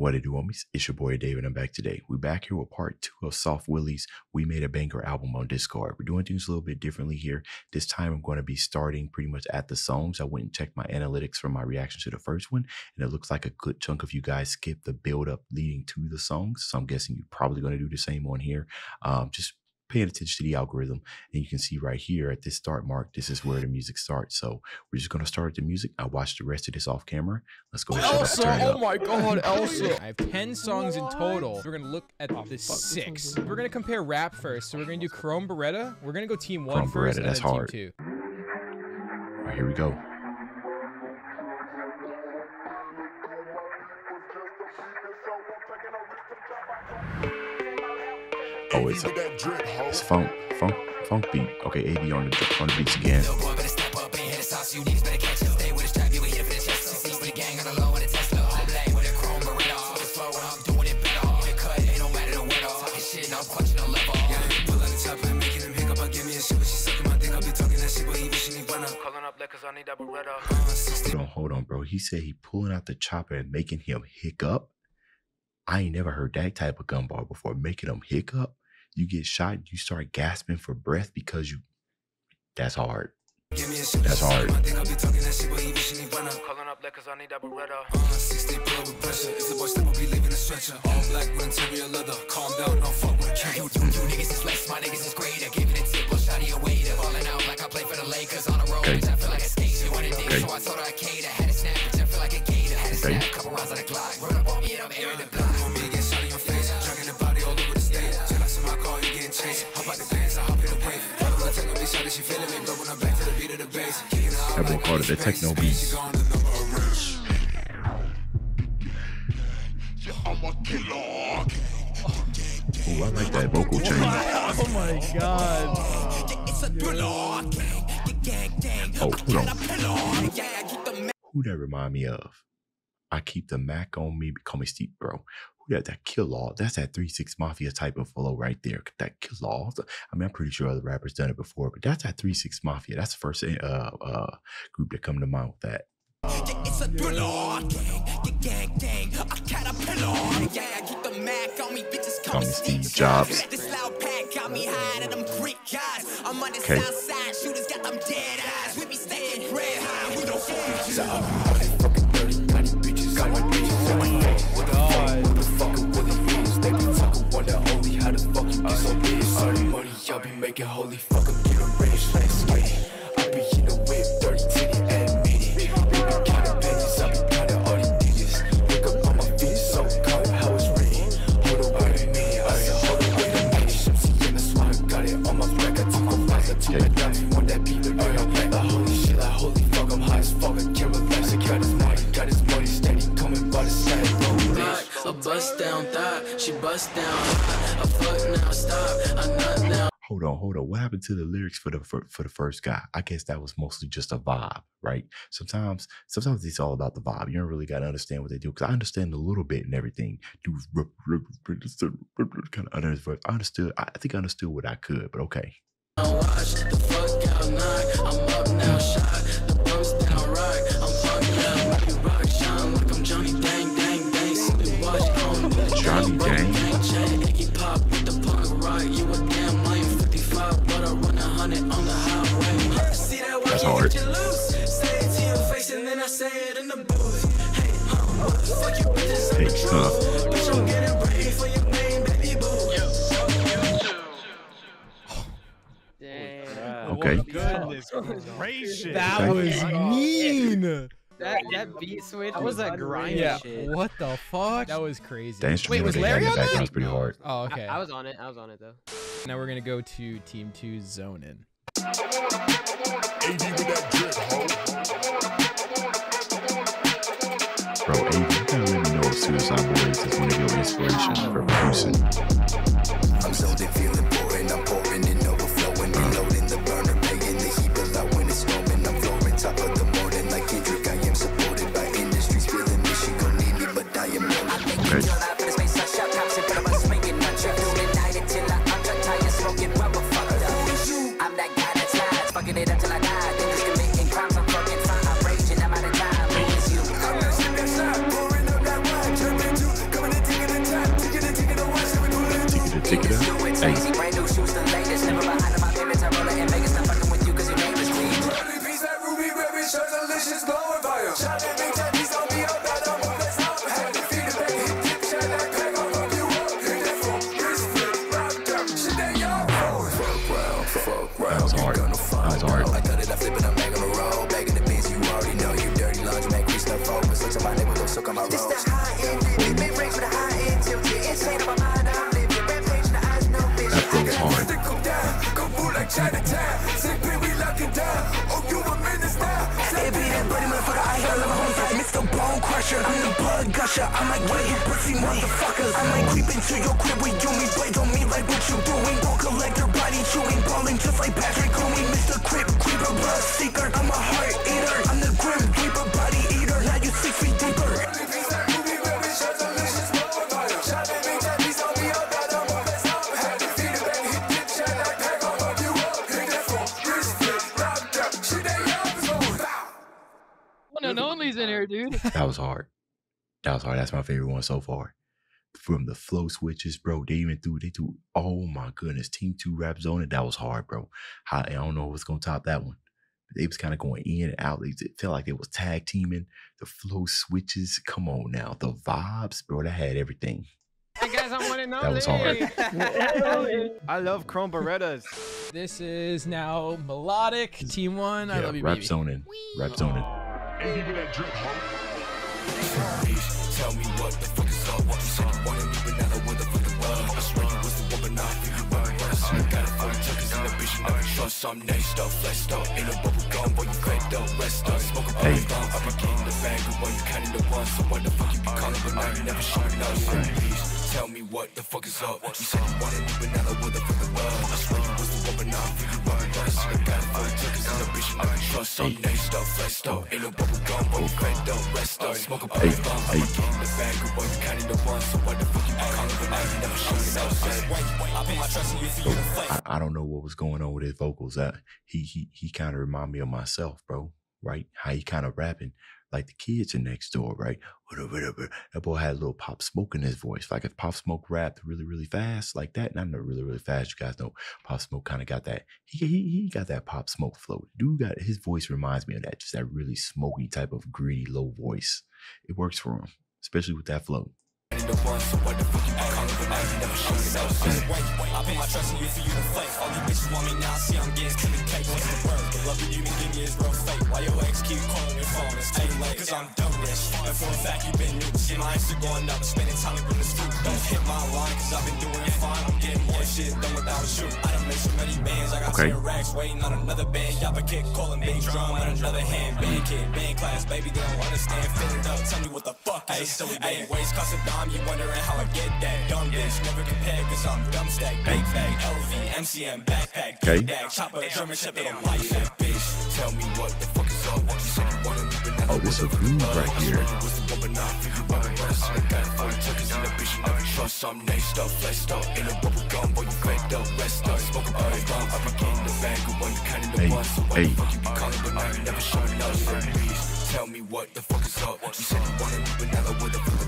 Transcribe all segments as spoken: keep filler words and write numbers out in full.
What it do, homies? It's your boy David. I'm back today. We're back here with part two of Soft Willies. We made a banger album on Discord. We're doing things a little bit differently here. This time, I'm going to be starting pretty much at the songs. I went and checked my analytics for my reaction to the first one, and it looks like a good chunk of you guys skipped the build up leading to the songs. So I'm guessing you're probably going to do the same on here. Um, just paying attention to the algorithm, and you can see right here at this start mark, this is where the music starts. So we're just going to start at the music. I watched the rest of this off camera. Let's go. Elsa, oh my god, Elsa. I have ten songs in total. We're going to look at the six. We're going to compare rap first. So we're going to do Chrome Beretta. We're going to go team one first, and then team two. All right, here we go. Oh, it's a, it's funk, funk, funk beat. Okay, A D on the on the beats again. Hold on, hold on, bro. He said he pulling out the chopper and making him hiccup. I ain't never heard that type of gumball before. Making them hiccup. You get shot, you start gasping for breath because you, that's hard. That's hard. Okay. Okay. Okay. That boy called it the techno beat. Oh, I like that vocal change. Oh my god. Oh, hold on. Who that remind me of? I keep the Mac on me, become a steep, bro. Yeah, that kill all. That's that Three Six Mafia type of flow right there. That kill all. I mean, I'm pretty sure other rappers done it before, but that's that Three Six Mafia. That's the first uh, uh, group that come to mind with that. Call me Steve Jobs. Okay. Making holy fuck up, get a rich nice lady. I be in the whip, dirty titty and meaty. Baby kind of pennies, I be kind of all these digits. Look up on my feet, so cold, how it's reading. Hold on, wait a minute, I said hold on, wait a minute. Shipsy in the swine, got it on my back. I took my eyes, I took my dimes, you want that beat, but I don't like the holy shit, like holy fuck, I'm high as fuck, I can't relax. I got his money, got his money, steady coming by the side. A bust down thought, she bust down. I fuck now, stop, I'm not now. Hold on, hold on. What happened to the lyrics for the for, for the first guy? I guess that was mostly just a vibe, right? Sometimes, sometimes it's all about the vibe. You don't really gotta understand what they do, because I understand a little bit and everything. Do kind of I understood. I think I understood what I could, but okay. Johnny Dang. That's hard. Hey, huh. Damn. Okay. Goodness gracious. That was mean. That, that beat switch. That was that grind yeah. shit. What the fuck? That was crazy. That Wait, was Larry on that? That was pretty hard. Oh, okay. I, I was on it. I was on it, though. Now we're going to go to Team two, Zone In. Bro, A D, you gotta let me know if Suicide Boys is one of your inspirations for producing. I'm so deep feeling boring, I'm pouring and overflowing, reloading the burner, paying the heat, but I win it's snowing, I'm flowing top of the morning like Kendrick, I am supported by industries, feeling this shit gon' need me, but I am lonely. I make it all out of space, I shout cops and put my swing and I trap through the night until I, I'm done tired, smoking rubber, fuck up. I'm that guy that's lies, fucking it until I die, then just committing crimes, I'm fucking fine, I'm raging, I'm out of time, who is you? I'm not shit that's not boring, I'm not wide, turn into Thanks. Brand new shoes, the latest. Never behind on my payments. I roll it and make it. Stop fucking with you because your name is Clean. Dirty piece, that ruby, ruby, shirt, delicious, glowing fire. Shopping big tattoos on me, I'm not on one that's out. Had to feed a baby, dip, shine that pack, I'll hook you up. Hit that phone, wrist flip, rock up. Shit that y'all roll. Fuck round, fuck round. That's hard. That's hard. I cut it, I flip it, I'm back on the road. Back in the biz, you already know. You dirty lunch, man, grease the phone. But such a my nigga, go suck on my road. This the high end, it may break for the high end till the insane of my mind. I'm the blood gusher, I'm like, wait, you pussy motherfuckers. I might creep into your crib with you, me blade on me like what you doing. Go collect your body, chewing, balling just like Patrick Cooney. Mister Crip, creeper, blood seeker, I'm a heart eater. I'm the grim creeper, body eater, now you six feet deeper. In there, dude. That was hard. That was hard. That's my favorite one so far. From the flow switches, bro. They even threw, they threw, oh my goodness. Team two rap zone. That was hard, bro. I, I don't know what's going to top that one. They was kind of going in and out. It felt like they was tag teaming. The flow switches. Come on now. The vibes, bro. That had everything. Hey guys, I want to know. That was hard. I love Chrome Berettas. This is now melodic. Team one. Yeah, I love you, rap baby. Zoning. Wee. Rap zoning. Any people that drip, huh? Tell me what the fuck is up. What you said you wanted me, but now I want the fucking world. I swear you was the woman I feel you were. I got a phone, check is in the bitch. I shot some nice stuff, let's stop. In a bubble gum, boy, you cracked up, let's stop. Smoke a bubble gum, I be getting the bag, but boy, you counting the ones. So what the fuck you be calling, but now you never showing up. Tell me what the fuck is up. What you said you wanted me, but now I want the fucking world. I swear you was the woman I feel you were. I got a phone, check is in the bitch. I shot some nice stuff, let's stop. I, I don't know what was going on with his vocals. I, he he he kind of reminded me of myself, bro. Right? How he kind of rapping like the kids in next door, right? That boy had a little Pop Smoke in his voice. Like if Pop Smoke rapped really, really fast like that, and I know really, really fast, you guys know Pop Smoke kind of got that. He, he he got that Pop Smoke flow. Dude got his voice reminds me of that, just that really smoky type of greedy low voice. It works for him, especially with that flow. Okay. I'm you wondering how I get that dumb bitch, never compared cause I'm dumb stack, big bag, L V, M C M, backpack, big bag, chopper, German shepherd, I'm like that bitch. Tell me what the fuck is up, what you said you wanted me, but now you was a groove right here. I got four checkers in the bitch, I shot some nice stuff, let's stop. In a bubble gum, boy, you cracked up, rest up. Smoke a bubble gum, I be getting the bag, but boy, you counting the ones. So what the fuck you be calling, but now you never showing up. Tell me what the fuck is up, what you said you wanted me, but now I would have.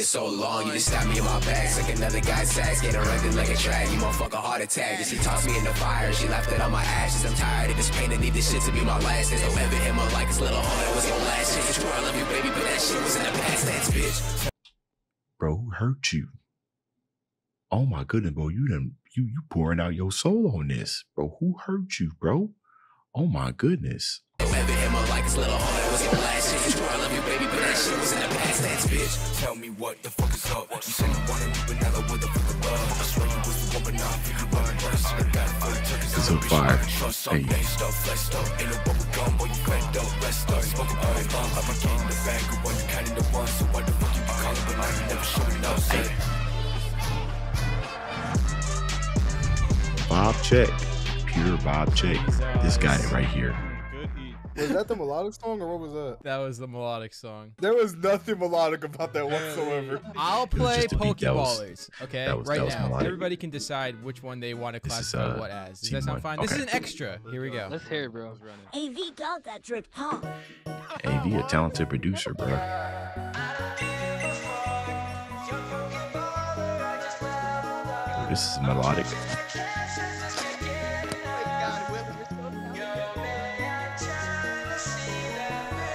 So long, you just stab me in my back, like another guy's sax, get erected like a track. You motherfucker heart attack. And she tossed me in the fire, she left it on my ashes. I'm tired of this pain, I need this shit to be my last. There's no ever him up like it's little hard. It was your last shit. It's true, I love you, baby, but that shit was in the past. That's bitch. Bro, hurt you. Oh my goodness, bro, you done you you pouring out your soul on this, bro. Who hurt you, bro? Oh my goodness. Ever him up like it's little hard. It was your last shit. It's true, I love you, baby, but that shit was in the past. That's bitch. Tell me what the fuck is up. You said you wanted me, but now I would have put the bug. I swear you was the woman I feel you were. I got four turkeys in the bitch. I can trust some nice stuff. Let's stop. In a bubble gum, boy, you cracked up. Let's stop. Smoking all the bomb. I'm a kid in the bag. You're one, you counting the ones. So what the fuck you be calling, but I ain't never showing. check. Pure Bob check. This guy right here. Was that the melodic song or what was that? That was the melodic song. There was nothing melodic about that whatsoever. I'll play Pokeballers. Okay, that was, right that was now. Melodic. Everybody can decide which one they want to classify is, uh, what as. Does that sound fine? Okay. This is an extra. Here we go. Let's hear it, bro. A V got that drip hot. A V, a talented producer, bro. Oh, this is melodic.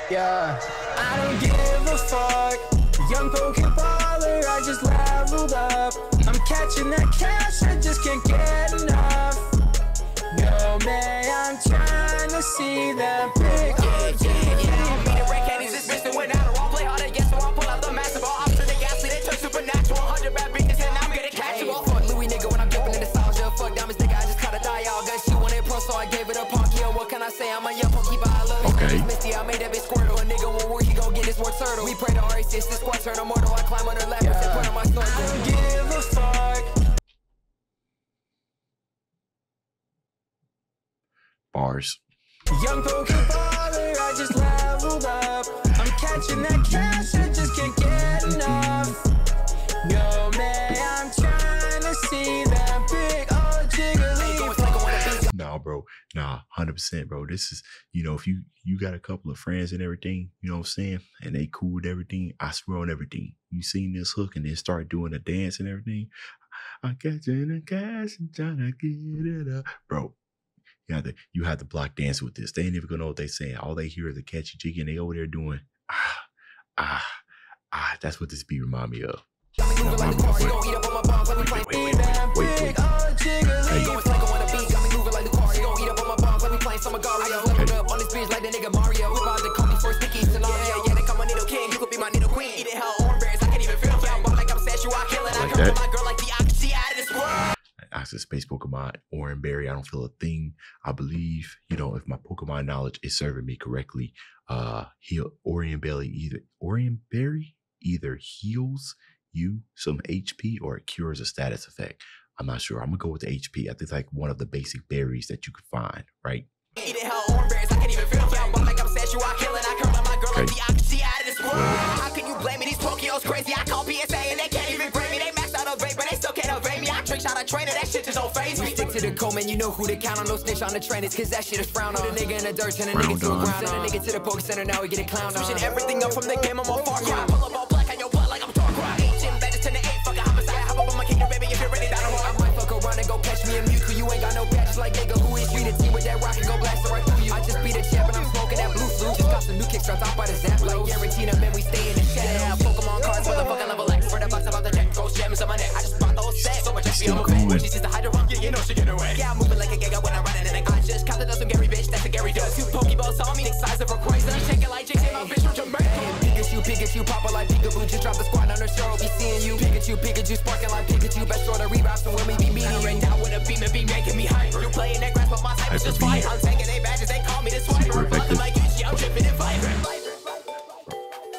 Yeah. I don't give a fuck. Young Pokeballer, I just leveled up. I'm catching that cash, I just can't get enough. No man, I'm trying to see them pick. Yeah, yeah, yeah. Beat the red candies, it's missing when I won't play hard against them. I'll pull out the massive all options to the gas. They took supernatural one hundred bad bitches, and I'm gonna catch them all. Fuck Louis nigga when I'm jumping in the nostalgia. Fuck diamonds nigga, I just gotta die all. Got you on it pro, so I gave it up. Ponkyo, what can I say? I'm a young Pokeballer. Okay. I made that bitch squirtle. A nigga won't work, he gon' get his word turtle. We pray to R A C, this squad turn a mortal. I climb on her lap, yeah. And put on my sword. I don't give a fuck. Bars. Young Pokeballer, I just leveled up. I'm catching that cash, I just can't get enough. No man, I'm trying to see that big old jiggly. Nah, bro. Nah, one hundred percent, bro. This is, you know, if you you got a couple of friends and everything, you know what I'm saying, and they cool with everything, I swear on everything. You seen this hook and then start doing a dance and everything. I got you in the cash and trying to get it up. Bro, you have to, you have to block dance with this. They ain't even gonna know what they saying. All they hear is a catchy jig and they over there doing, ah, ah, ah. That's what this beat remind me of. Now, like my, my, wait, wait, wait, wait, wait, wait. Hey. Summer Gary, I leveled up on this bitch like the nigga Mario. We about to call me for sticky scenario. Yeah, they call my needle king, you could be my needle queen. Eating hell, orange berries, I can't even feel them. Walk like I'm statue, I kill it. I come from my girl like the Oxy out of this world. I said space Pokemon, Orian Berry, I don't feel a thing. I believe, you know, if my Pokemon knowledge is serving me correctly, uh, heal Orian Berry either Orian Berry either heals you some H P or it cures a status effect. I'm not sure. I'm gonna go with the H P. I think it's like one of the basic berries that you could find, right? Eating hell orange berries, I can't even feel them. Walk like I'm statue, I kill it. I curl on my girl like the Oxy out of this world. How can you blame me? These Pokeos crazy. I call P S A and they can't even grade me. They maxed out a vape, but they still can't evade me. I trick shot a trainer, that shit just don't phase me. Stick to the code, man. You know who to count on. No snitch on the trainers, cause that shit is frowned on. Put a nigga in the dirt, turn a nigga to a ground. Send a nigga to the Poke Center, now we get a clown on. Switching everything up from the game, I'm on Far Cry. Pull up all black on your butt like I'm Dark Rock. Agent badges turn to eight, fuck a homicide. Hop up on my kingdom, baby, if you're ready, I don't want. I might fuck around and go catch me a Mewtwo. You ain't got no patches like Gagaloo. It's you to team with that rock and go blast right through you. I just be the champ and I'm smoking that blue flute. Just got some new kicks dropped off by the Zapdos. Like Yarratina, man, we stay in the shadow. Yeah, Pokemon cards, motherfucking level X. For the box about the deck, ghost gems on my neck. I just bought the whole set, so much X P on my back. When she sees the Hydra, yeah, you know she get away. Yeah, I'm moving like a Giga when I'm riding in a I just counted up some Gary, bitch, that's a Gary dope. Two Pokeballs on me, next size of a Chrysler. Check it like J J, my bitch from Jamaica. Pikachu, Pikachu, Papa like Peekaboo. Just drop the squad on her show, I'll be seeing you. Pikachu, Pikachu, sparking like Pikachu. Best sort of rebounds and when we be meeting right now with a beam and be making me hype. You playing that grass, but my type is just fine. I'm taking they badges, they call me this white. I'm like U G, I'm tripping and vibrant.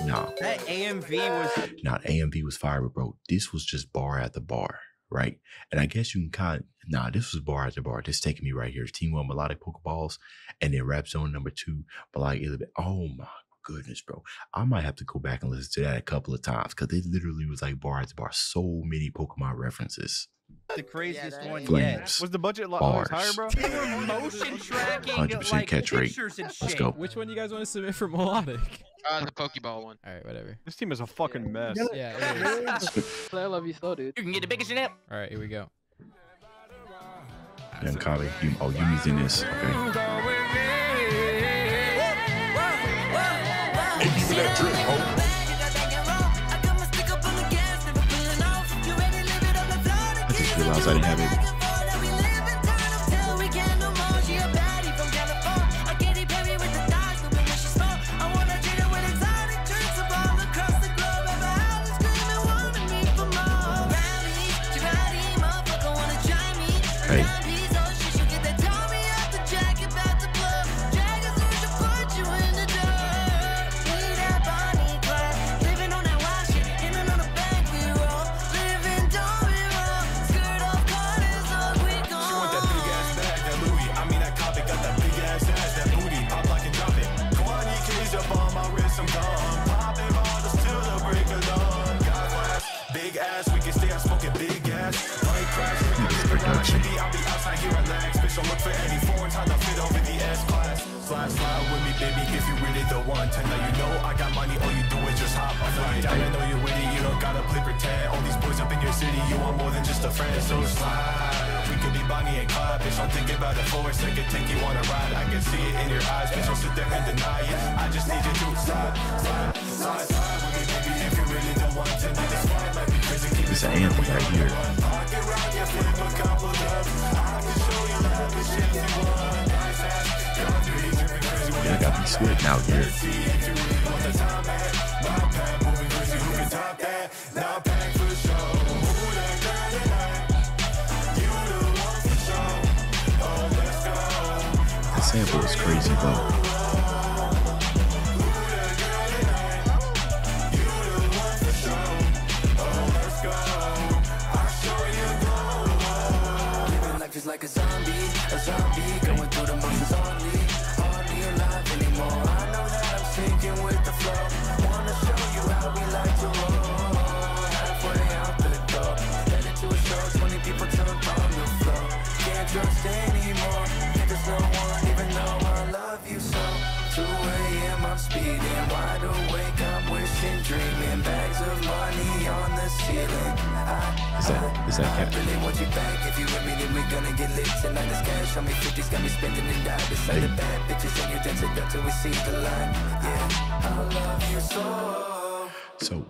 No. That A M V was... Not A M V was fire, but bro, this was just bar at the bar, right? And I guess you can kind of... Nah, this was bar at the bar. This is taking me right here. Team one, melodic Pokeballs, and then rap zone number two, melodic Illibit. Oh my goodness, bro. I might have to go back and listen to that a couple of times because it literally was like bar at the bar. So many Pokemon references. The craziest yeah, one yet. Yeah. Was the budget bars. Higher, bro? They were motion tracking, one hundred percent like, catch rate. Let's go. Which one do you guys want to submit for melodic? Uh, the Pokeball one. All right, whatever. This team is a fucking yeah. mess. Yeah, it is. I love you slow, dude. You can get the biggest in it. All right, here we go. Damn, Kali. You, oh, you means in this. Okay. I didn't have it. Hey. yes, I'm gone. Popping bottles till the break of dawn. Got class, big ass, we can stay out smoking big ass. White crash, we can get around shitty. I'll be outside here relaxed. Bitch, don't look for any foreign time to fit over the S class. Fly, fly with me, baby, if you really the one. Ten, now you know I got money, all you do is just hop a flight. I know you're with it, you don't gotta play pretend. All these boys up in your city, you want more than just a friend. So slide. We could be Bonnie and Clyde, bitch, don't think about it for a second, take you on a ride. I can see it in your eyes, bitch, don't sit there and deny it. I just need you to slide, slide, slide, slide with me, baby, if you really don't want to be this fine, might be crazy, keep it in the right here. I can ride your flip a couple of, I can show you love and shit if you want. Nice ass, y'all do you dripping crazy when I got me sweating out here. See if you really want the time back, my pack moving crazy, who can top that? Now pack for show. Sample is crazy though. Living life is like a zombie, a zombie going through the motions only, hardly alive anymore. I know that I'm sinking with the flow. Wanna show you how we like to roll. Halfway out the door, headed to a show, twenty people jumped on the floor. Can't trust anymore. No one, even though I love you so. Two A M I'm speeding, wide awake, I'm wishing, dreaming. Bags of money on the ceiling. I, is that, is that I Captain? Really want you back. If you with me, then we're gonna get lit tonight. This cash on me, fifties got me spending and die. This hey. Other bad bitches and you dance it up till we see the light. Yeah, I love you so. So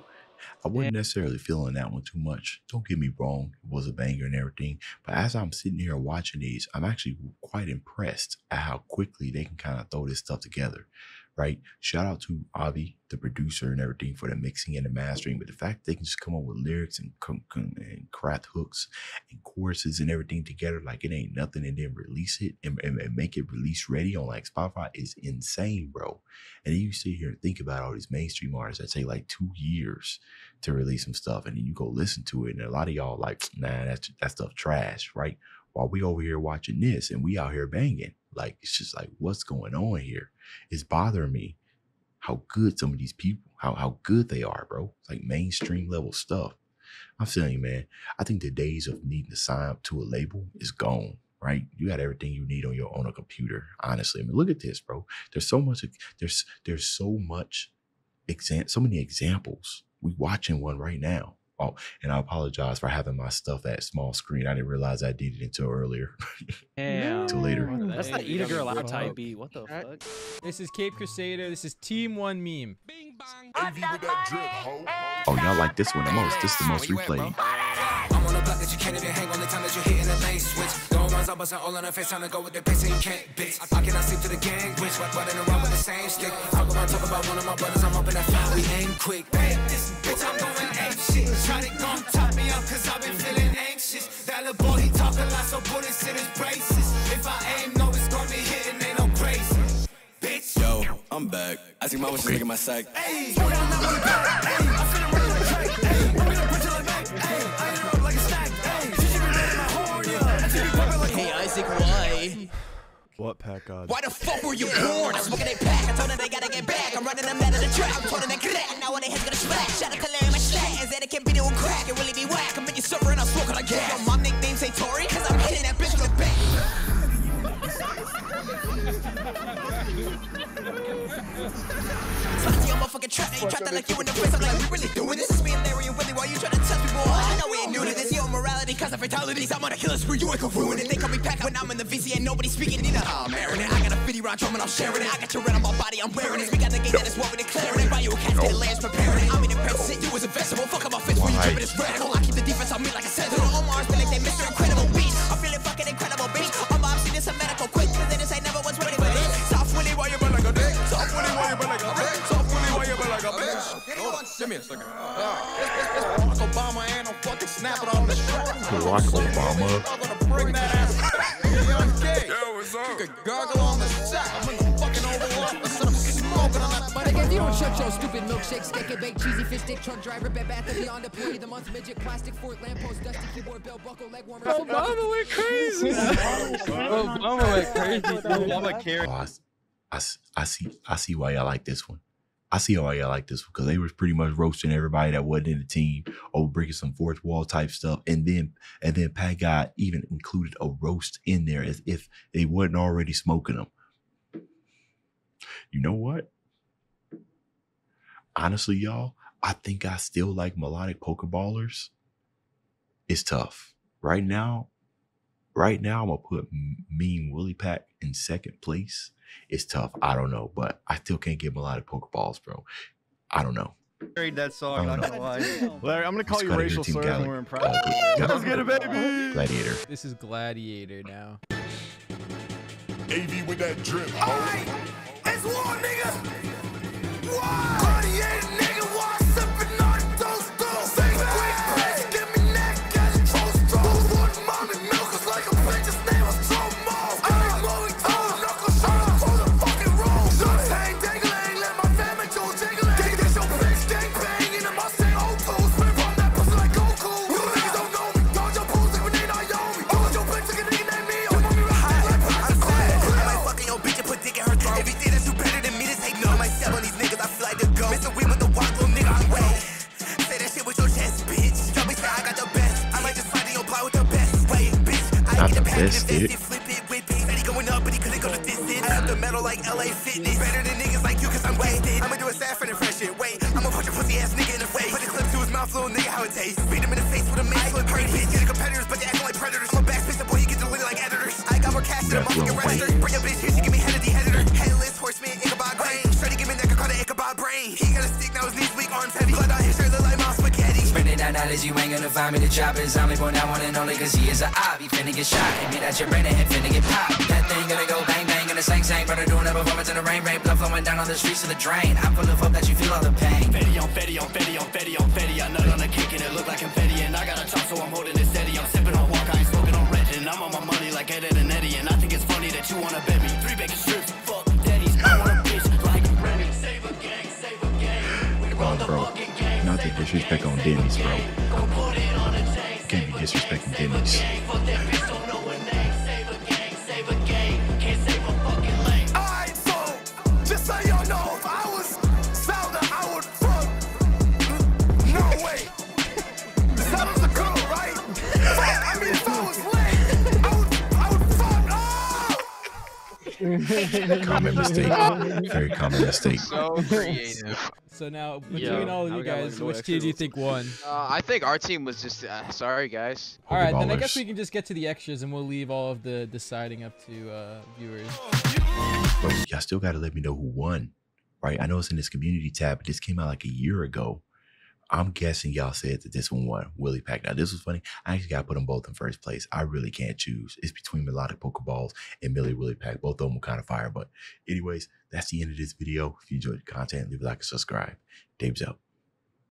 I wasn't necessarily feeling that one too much. Don't get me wrong, it was a banger and everything. But as I'm sitting here watching these, I'm actually quite impressed at how quickly they can kind of throw this stuff together, right? Shout out to Avi, the producer and everything, for the mixing and the mastering. But the fact that they can just come up with lyrics and, and craft hooks and choruses and everything together like it ain't nothing, and then release it and, and, and make it release ready on like Spotify is insane, bro. And then you sit here and think about all these mainstream artists that take like two years to release some stuff, and then you go listen to it, and a lot of y'all like, nah, that's that stuff trash, right? While we over here watching this and we out here banging. Like, it's just like, what's going on here? It's bothering me how good some of these people, how how good they are, bro. It's like mainstream level stuff. I'm telling you, man, I think the days of needing to sign up to a label is gone, right? You got everything you need on your on a computer, honestly. I mean, look at this, bro. There's so much, there's there's so much, exam, so many examples. We watching one right now. Oh, and I apologize for having my stuff at small screen. I didn't realize I did it until earlier. Yeah. Until later. That's not eat a girl out type B. What the fuck? This is Cape Crusader. This is Team One Meme. Bing, bang. Oh, y'all like this one the most. This is the most replayed. I'm on the block that you can't even hang on the time that you're hitting the lane switch. Going rounds, I'm busting all on her face, time to go with the pace and you can't, bitch. I cannot sleep to the gang, bitch. Running around with the same stick. I'm gonna talk about one of my brothers. I'm up in that fly. We aim quick. Bang this bitch. I'm going ape shit. Try to gon' top me up, cause I've been feeling anxious. That little boy, he talk a lot, so put it in his braces. If I aim, no, it's gonna be hitting, ain't no crazy. Bitch, yo, I'm back. I think my was just taking my sack. Hey, you don't know what back. Hey, I'm finna run on the track. Hey, I'm gonna put you on the back. Hey, I ain't up like a snack. Hey, you should be letting my horn, yeah. I should be popping like, hey, Isaac, why? What pack God? Why the fuck were you yeah. born? I was looking at they pack. I told them they gotta get back. I'm running them out of the track. I'm told them they crack. Now all they heads gonna smack. Shout out to Larry my slack. Is that it can be doing crack? It really be whack. I'm in your server and I'll smoke on a gas. Yo, my nickname say Tory, cause I'm hitting that bitch with a bat. Slotty on motherfucking trap. Ain't tried that like you in the face. I'm like, we really doing this? This is me and Larry and Willie. Why you trying to touch me, boy? I know we ain't new to this. Yo, morality cause of fatalities. I'm on a killer spree. You ain't gonna ruin it. They call me pack when I'm in the V C and nobody speaking either. Oh, man. I got a fifty round drum and I'm sharing it. I got your red on my body, I'm wearing it. We got the game that is what we declaring it. Buy you a casket, lands preparing it. I'm in the paint, sit you as a vegetable. Fuck up my fist when you dripping this radical. I keep the defense on me like I said. Little Omar's been like they Mister Incredible Beast. I'm feeling fucking incredible, bitch. I'm obviously this a medical quick, cause they just ain't never once ready for this. Soft Willie, why you been like a dick? Soft Willie, why you been like a bitch? Soft Willie, why you been like a bitch? Give me a second. Barack Obama ain't no fucking snapper on the track. Barack Obama. I'm gonna bring that ass back. You could gargle on the sack. I'm in the fucking overlock. I'm smoking on that money. If you don't shut your stupid milkshake, steak and bake, cheesy fish stick, truck driver, bed bath, and beyond the employee, the month's midget, plastic fort, lamppost, dusty keyboard, bell buckle, leg warmer. Obama went crazy. Obama went crazy. Obama cared. I see. I see why y'all like this one. I see all y'all like this because they were pretty much roasting everybody that wasn't in the team or breaking some fourth wall type stuff. And then and then Pat Guy even included a roast in there as if they wasn't already smoking them. You know what? Honestly, y'all, I think I still like melodic Pokeballers. It's tough. Right now, right now, I'm going to put Mean Willie Pack in second place. It's tough. I don't know, but I still can't give him a lot of Pokeballs, bro. I don't know. That song, I'm not gonna lie. Larry, I'm gonna call you racial slurs when we're in private. Let's get it, baby. Gladiator. This is Gladiator now. A V with that drip. All right, it's war, nigga. Why? Gladiator, nigga. Why sipping on those girls? Say quick, please give me neck as a troll straw. Those wooden mommy milkers like a bitch's name was so mall. I ain't blowing toes, knuckle shots, hold a fucking roll. Just hang, dangle, ain't let my family go jiggle. Dig this, your bitch, gang bang, and I'm saying old toes. Spin from that pussy like Goku. You niggas don't know me. Dodge your pose like Renee Naomi. Hold your bitch like a nigga named me. Come on, me right high like Prince Clay. I might fucking your bitch and put dick in her throat. If you did this, you better than me, this ain't no. I might step on these niggas, I feel like the goat. Missing weed with the walk, little nigga, I'm way. Say that shit with your chest, bitch. Don't be shy, I got the best. I might just fight in your block with the best. Wait, bitch, I get the pass and the flip it with it. Said he going up, but he couldn't go to this it. I have the metal like L A Fitness. Better than niggas like you, cause I'm wasted. I'ma do a saffron and fresh shit. Wait, I'ma put your pussy ass nigga in the face. Put the clip to his mouth, little nigga, how it tastes. Beat him in the face with a mask, look pretty bitch. Get the competitors, but they acting like predators. I'm a back bitch, the boy, you get deleted like editors. I got more cash than a motherfucking wrestler. Bring your bitch here, she give me head of the editor. Headless horseman, Ichabod Crane. Straight to give me neck, I call the Ichabod brain. He got a stick, now his knees weak, arms heavy. Blood on his shirt, look like my spaghetti. Spending that knowledge, you ain't gonna find me the chopper. Zombie boy, now one and only, cause he is a obby. Finna get shot, and get at your brain and head finna get popped. That thing gonna go bang bang in the same same. Brother doing up performance in the rain, rain blood flowing down on the streets to the drain. I full of hope that you feel all the pain. Fetty on Fetty on Fetty on Fetty on Fetty. I nut on a kick and it look like confetti. And I got a chop, so I'm holding it steady. I'm sipping on walk, I ain't smoking on red. And I'm on my money like Ed and Eddie. And I think it's funny that you wanna bet me three bacon strips. Fuck daddies, I wanna bitch like Remy. Save a gang, save a gang. We run the fucking gang. Not the disrespect on Denny's, bro. Go put it on a chain. Can't be disrespecting Denny's. Common mistake. Very common mistake. So creative. So now, between Yo, all of you guys, which team do you think won? Uh, I think our team was just... Uh, sorry, guys. All right, then I guess we can just get to the extras, and we'll leave all of the deciding up to uh, viewers. Y'all still got to let me know who won, right? I know it's in this community tab, but this came out like a year ago. I'm guessing y'all said that this one won Willie Pack. Now, this was funny. I actually got to put them both in first place. I really can't choose. It's between Melodic Pokeballs and Millie Willie Pack. Both of them were kind of fire. But anyways, that's the end of this video. If you enjoyed the content, leave a like and subscribe. Dave's out.